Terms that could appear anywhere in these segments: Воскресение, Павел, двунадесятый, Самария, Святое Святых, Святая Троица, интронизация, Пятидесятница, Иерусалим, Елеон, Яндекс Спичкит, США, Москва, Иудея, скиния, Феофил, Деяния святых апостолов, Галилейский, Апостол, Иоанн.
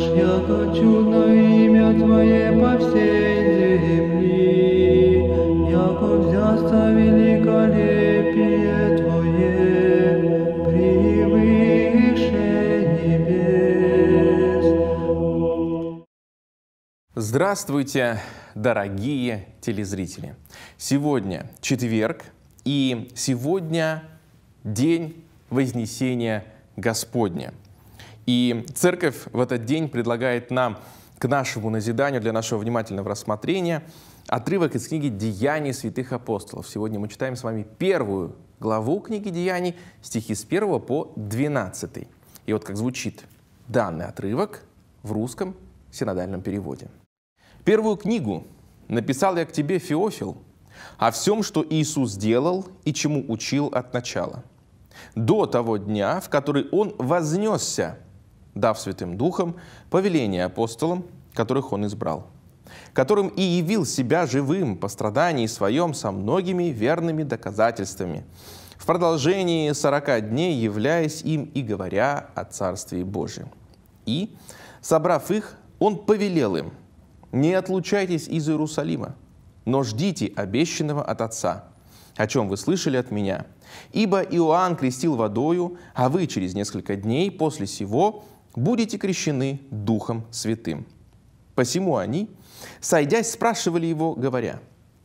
марш я хочу на имя Твое по всей земли, яко взяться великолепие Твое превыше небес. Здравствуйте, дорогие телезрители! Сегодня четверг, и сегодня день Вознесения Господня. И Церковь в этот день предлагает нам к нашему назиданию, для нашего внимательного рассмотрения, отрывок из книги «Деяния святых апостолов». Сегодня мы читаем с вами первую главу книги «Деяний», стихи с 1 по 12. И вот как звучит данный отрывок в русском синодальном переводе. «Первую книгу написал я к тебе, Феофил, о всем, что Иисус делал и чему учил от начала, до того дня, в который Он вознесся, дав Святым Духом повеление апостолам, которых Он избрал, которым и явил Себя живым по страдании Своем со многими верными доказательствами, в продолжении 40 дней являясь им и говоря о Царстве Божьем. И, собрав их, Он повелел им: не отлучайтесь из Иерусалима, но ждите обещанного от Отца, о чем вы слышали от Меня. Ибо Иоанн крестил водою, а вы через несколько дней после сего будете крещены Духом Святым». Посему они, сойдясь, спрашивали Его, говоря: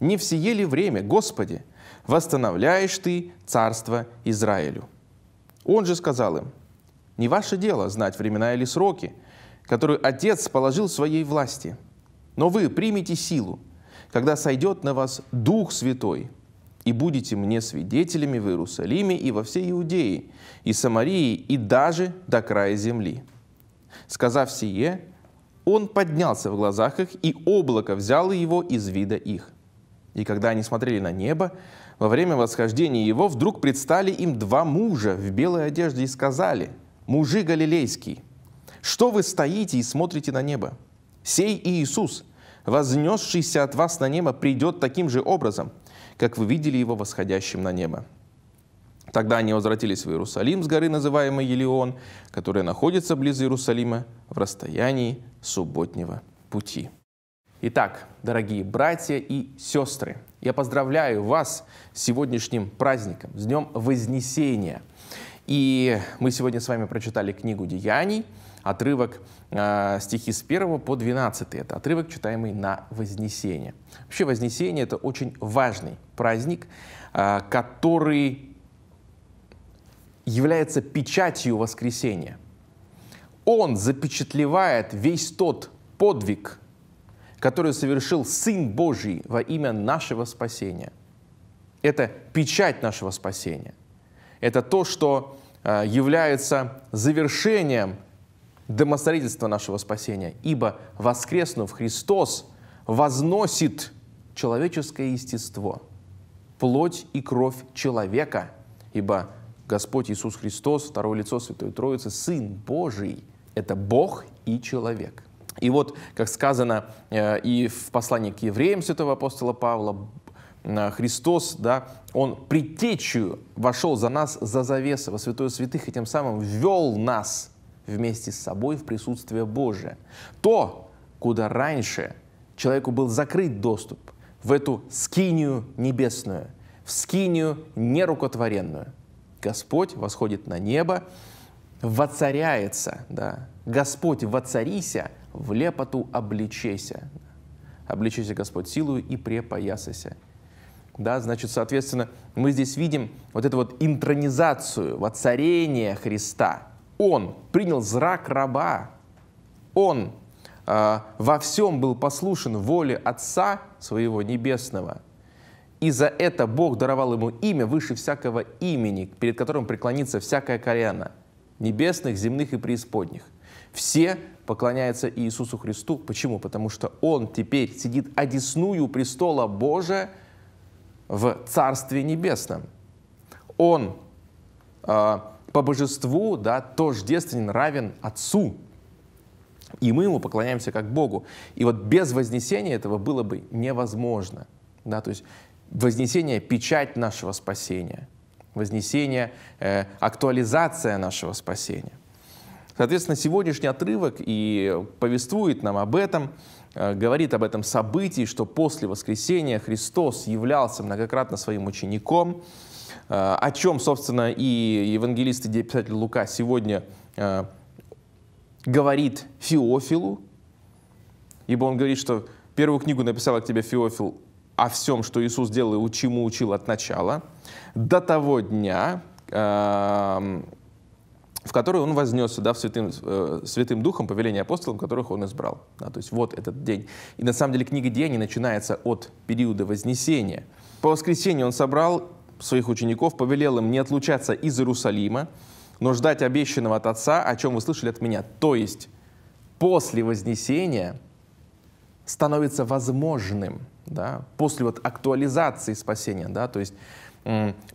«Не всее ли время, Господи, восстановляешь Ты царство Израилю?» Он же сказал им: «Не ваше дело знать времена или сроки, которые Отец положил в Своей власти, но вы примите силу, когда сойдет на вас Дух Святой, и будете Мне свидетелями в Иерусалиме и во всей Иудее, и Самарии, и даже до края земли». Сказав сие, Он поднялся в глазах их, и облако взяло Его из вида их. И когда они смотрели на небо, во время восхождения Его вдруг предстали им 2 мужа в белой одежде и сказали: «Мужи галилейские, что вы стоите и смотрите на небо? Сей Иисус, вознесшийся от вас на небо, придет таким же образом, как вы видели Его восходящим на небо». Тогда они возвратились в Иерусалим с горы, называемой Елеон, которая находится близ Иерусалима, в расстоянии субботнего пути. Итак, дорогие братья и сестры, я поздравляю вас с сегодняшним праздником, с Днем Вознесения. И мы сегодня с вами прочитали книгу «Деяний», отрывок стихи с 1 по 12. Это отрывок, читаемый на Вознесение. Вообще Вознесение — это очень важный праздник, который является печатью Воскресения. Он запечатлевает весь тот подвиг, который совершил Сын Божий во имя нашего спасения. Это печать нашего спасения. Это то, что является завершением домостроительства нашего спасения, ибо воскреснув, Христос возносит человеческое естество, плоть и кровь человека, ибо Господь Иисус Христос, второе лицо Святой Троицы, Сын Божий, это Бог и человек. И вот, как сказано и в послании к евреям святого апостола Павла, Христос, Он предтечью вошел за нас за завесу во Святое Святых и тем самым ввел нас вместе с собой в присутствие Божие. То, куда раньше человеку был закрыт доступ, в эту скинию небесную, в скинию нерукотворенную, Господь восходит на небо, воцаряется, Господь воцарися, в лепоту облечеся. Облечеся, Господь, силою и препоясася. Значит, соответственно, мы здесь видим вот эту вот интронизацию, воцарение Христа. Он принял зрак раба, Он во всем был послушен воле Отца Своего Небесного, и за это Бог даровал Ему имя выше всякого имени, перед которым преклонится всякое колено небесных, земных и преисподних. Все поклоняются Иисусу Христу. Почему? Потому что Он теперь сидит одесную престола Божия в Царстве Небесном. Он по божеству, тождествен, равен Отцу. И мы Ему поклоняемся как Богу. И вот без Вознесения этого было бы невозможно. То есть Вознесение — печать нашего спасения. Вознесение — актуализация нашего спасения. Соответственно, сегодняшний отрывок и повествует нам об этом, говорит об этом событии, что после воскресения Христос являлся многократно своим учеником, о чем, собственно, и евангелист и писатель Лука сегодня говорит Феофилу, ибо он говорит, что первую книгу написал к тебе Феофил о всем, что Иисус делал и чему учил от начала, до того дня, в который он вознесся, да, святым духом, повеление апостолам, которых он избрал. Да, то есть вот этот день. И на самом деле книга Деяний начинается от периода Вознесения. По воскресенье он собрал своих учеников, повелел им не отлучаться из Иерусалима, но ждать обещанного от Отца, о чем вы слышали от меня. То есть после Вознесения становится возможным, да, после вот актуализации спасения, да, то есть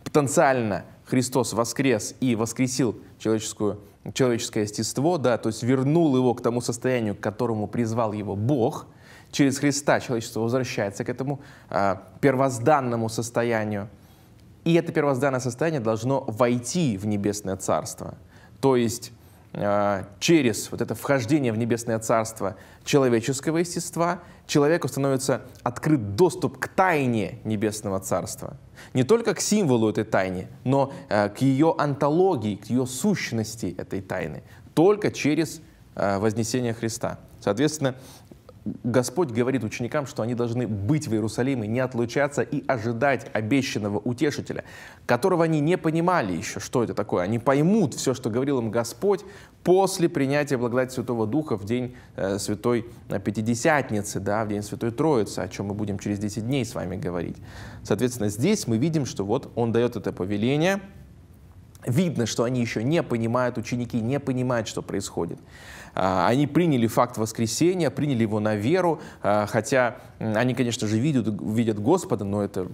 потенциально Христос воскрес и воскресил человеческое естество, да, то есть вернул его к тому состоянию, к которому призвал его Бог. Через Христа человечество возвращается к этому первозданному состоянию. И это первозданное состояние должно войти в Небесное Царство. То есть через вот это вхождение в Небесное Царство человеческого естества человеку становится открыт доступ к тайне Небесного Царства. Не только к символу этой тайны, но к ее онтологии, к ее сущности этой тайны. Только через Вознесение Христа. Соответственно, Господь говорит ученикам, что они должны быть в Иерусалиме, не отлучаться и ожидать обещанного утешителя, которого они не понимали еще, что это такое. Они поймут все, что говорил им Господь после принятия благодати Святого Духа в день Святой Пятидесятницы, да, в день Святой Троицы, о чем мы будем через 10 дней с вами говорить. Соответственно, здесь мы видим, что вот Он дает это повеление. Видно, что они еще не понимают, ученики не понимают, что происходит. Они приняли факт воскресения, приняли его на веру, хотя они, конечно же, видят Господа, но это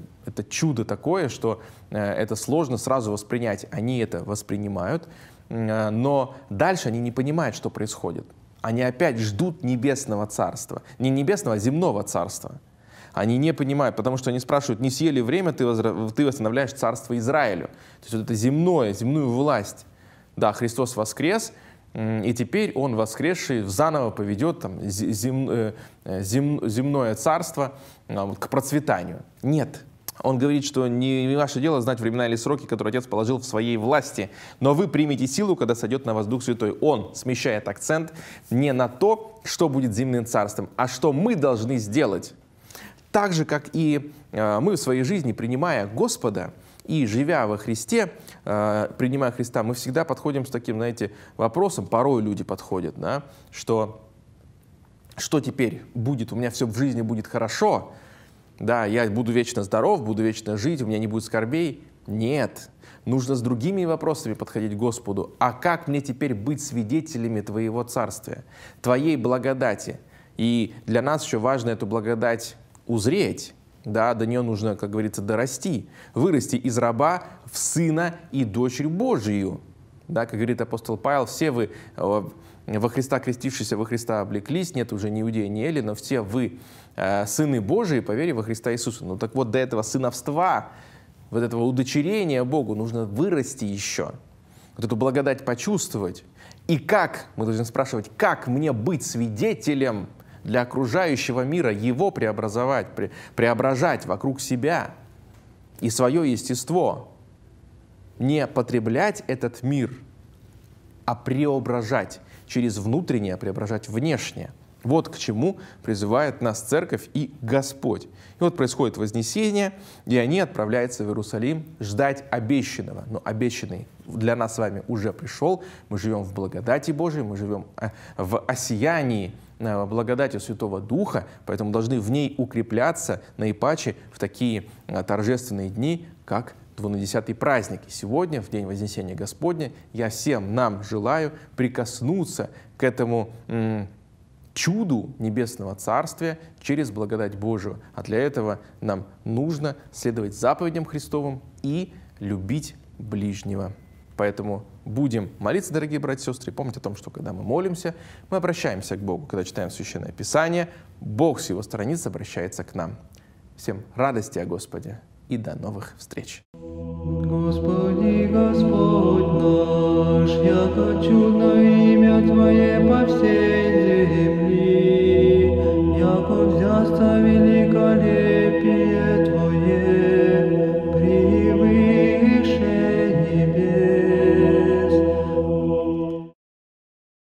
чудо такое, что это сложно сразу воспринять. Они это воспринимают, но дальше они не понимают, что происходит. Они опять ждут небесного царства. Не небесного, а земного царства. Они не понимают, потому что они спрашивают, не съели время, ты восстанавливаешь царство Израилю. То есть вот это земное, земную власть. Да, Христос воскрес, и теперь Он, воскресший, заново поведет там, земное царство к процветанию. Нет. Он говорит, что не ваше дело знать времена или сроки, которые Отец положил в своей власти, но вы примете силу, когда сойдет на вас Дух Святой. Он смещает акцент не на то, что будет земным царством, а что мы должны сделать. Так же, как и мы в своей жизни, принимая Господа и живя во Христе, принимая Христа, мы всегда подходим с таким, знаете, вопросом, порой люди подходят, да, что теперь будет, у меня все в жизни будет хорошо, да, я буду вечно здоров, буду вечно жить, у меня не будет скорбей. Нет, нужно с другими вопросами подходить к Господу. А как мне теперь быть свидетелями Твоего Царствия, Твоей благодати? И для нас еще важно эту благодать узреть, да, до нее нужно, как говорится, дорасти, вырасти из раба в сына и дочерь Божию. Да, как говорит апостол Павел, все вы, во Христа крестившиеся, во Христа облеклись, нет уже ни иудея, ни эллина, но все вы сыны Божии по вере во Христа Иисуса. Ну так вот, до этого сыновства, вот этого удочерения Богу нужно вырасти еще, вот эту благодать почувствовать. И как, мы должны спрашивать, как мне быть свидетелем для окружающего мира, его преображать вокруг себя и свое естество. Не потреблять этот мир, а преображать через внутреннее, преображать внешнее. Вот к чему призывает нас Церковь и Господь. И вот происходит Вознесение, и они отправляются в Иерусалим ждать обещанного. Но обещанный для нас с вами уже пришел. Мы живем в благодати Божией, мы живем в осиянии благодатью Святого Духа, поэтому должны в ней укрепляться наипаче в такие торжественные дни, как двунадесятый праздник. И сегодня, в день Вознесения Господня, я всем нам желаю прикоснуться к этому чуду Небесного Царствия через благодать Божию. А для этого нам нужно следовать заповедям Христовым и любить ближнего. Поэтому будем молиться, дорогие братья и сестры. Помните о том, что когда мы молимся, мы обращаемся к Богу. Когда читаем Священное Писание, Бог с Его страниц обращается к нам. Всем радости о Господе и до новых встреч. Господи, Господь наш, яко чудно имя Твое по всей.